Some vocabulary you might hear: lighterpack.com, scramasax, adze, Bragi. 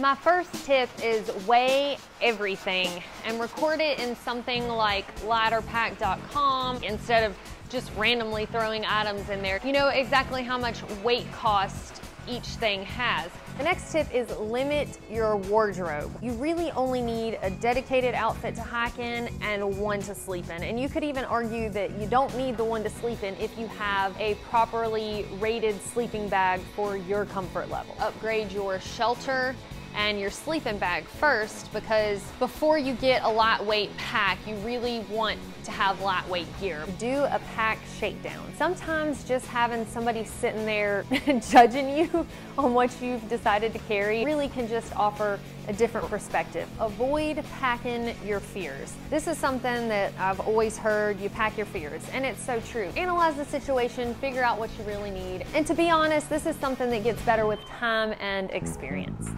My first tip is weigh everything and record it in something like lighterpack.com instead of just randomly throwing items in there. You know exactly how much weight cost each thing has. The next tip is limit your wardrobe. You really only need a dedicated outfit to hike in and one to sleep in. And you could even argue that you don't need the one to sleep in if you have a properly rated sleeping bag for your comfort level. Upgrade your shelter and your sleeping bag first, because before you get a lightweight pack, you really want to have lightweight gear. Do a pack shakedown. Sometimes just having somebody sitting there judging you on what you've decided to carry really can just offer a different perspective. Avoid packing your fears. This is something that I've always heard, you pack your fears, and it's so true. Analyze the situation, figure out what you really need, and to be honest, this is something that gets better with time and experience.